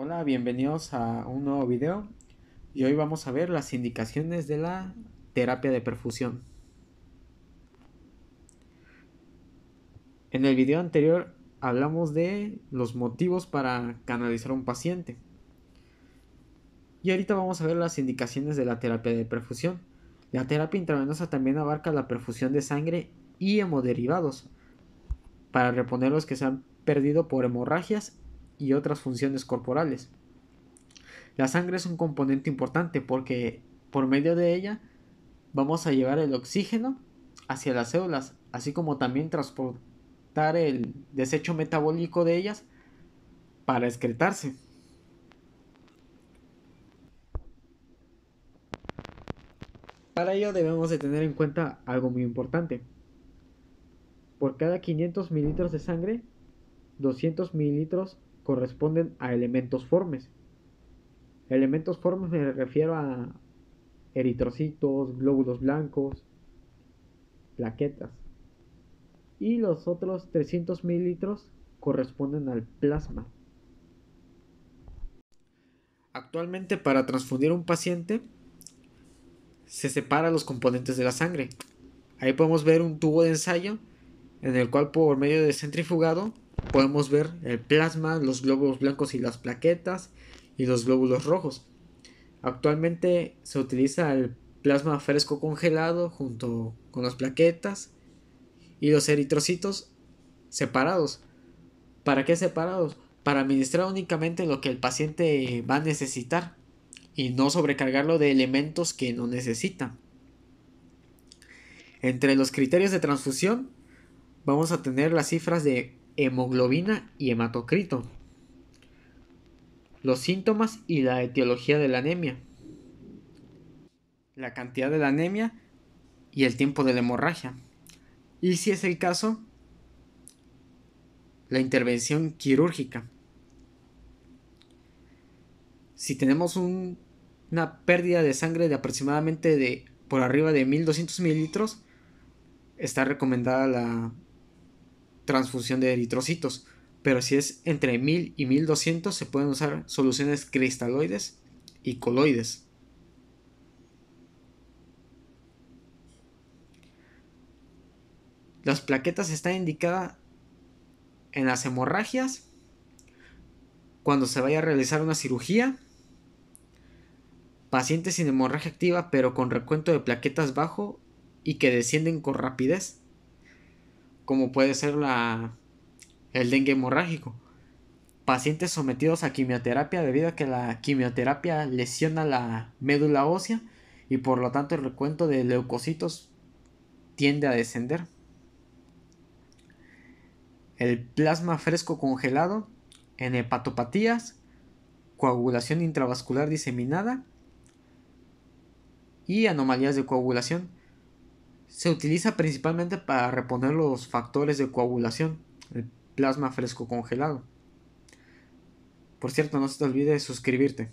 Hola, bienvenidos a un nuevo video y hoy vamos a ver las indicaciones de la terapia de perfusión. En el video anterior hablamos de los motivos para canalizar a un paciente y ahorita vamos a ver las indicaciones de la terapia de perfusión. La terapia intravenosa también abarca la perfusión de sangre y hemoderivados para reponer los que se han perdido por hemorragias y otras funciones corporales. La sangre es un componente importante porque por medio de ella vamos a llevar el oxígeno hacia las células, así como también transportar el desecho metabólico de ellas para excretarse. Para ello debemos de tener en cuenta algo muy importante. Por cada 500 mililitros de sangre, 200 mililitros corresponden a elementos formes. Elementos formes me refiero a eritrocitos, glóbulos blancos, plaquetas. Y los otros 300 mililitros corresponden al plasma. Actualmente, para transfundir un paciente, se separan los componentes de la sangre. Ahí podemos ver un tubo de ensayo en el cual, por medio de centrifugado, podemos ver el plasma, los glóbulos blancos y las plaquetas y los glóbulos rojos. Actualmente se utiliza el plasma fresco congelado junto con las plaquetas y los eritrocitos separados. ¿Para qué separados? Para administrar únicamente lo que el paciente va a necesitar y no sobrecargarlo de elementos que no necesita. Entre los criterios de transfusión vamos a tener las cifras de hemoglobina y hematocrito, los síntomas y la etiología de la anemia, la cantidad de la anemia y el tiempo de la hemorragia, y si es el caso, la intervención quirúrgica. Si tenemos una pérdida de sangre de aproximadamente por arriba de 1200 mililitros, está recomendada la transfusión de eritrocitos, pero si es entre 1000 y 1200 se pueden usar soluciones cristaloides y coloides. Las plaquetas están indicadas en las hemorragias, cuando se vaya a realizar una cirugía, pacientes sin hemorragia activa pero con recuento de plaquetas bajo y que descienden con rapidez, como puede ser el dengue hemorrágico. Pacientes sometidos a quimioterapia debido a que la quimioterapia lesiona la médula ósea y por lo tanto el recuento de leucocitos tiende a descender. El plasma fresco congelado en hepatopatías, coagulación intravascular diseminada y anomalías de coagulación. Se utiliza principalmente para reponer los factores de coagulación, el plasma fresco congelado. Por cierto, no se te olvide de suscribirte.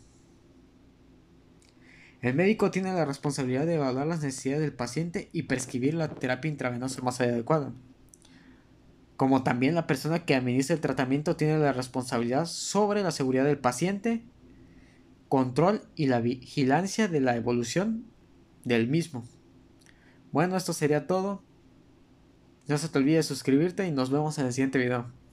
El médico tiene la responsabilidad de evaluar las necesidades del paciente y prescribir la terapia intravenosa más adecuada. Como también la persona que administra el tratamiento tiene la responsabilidad sobre la seguridad del paciente, control y la vigilancia de la evolución del mismo. Bueno, esto sería todo. No se te olvide suscribirte y nos vemos en el siguiente video.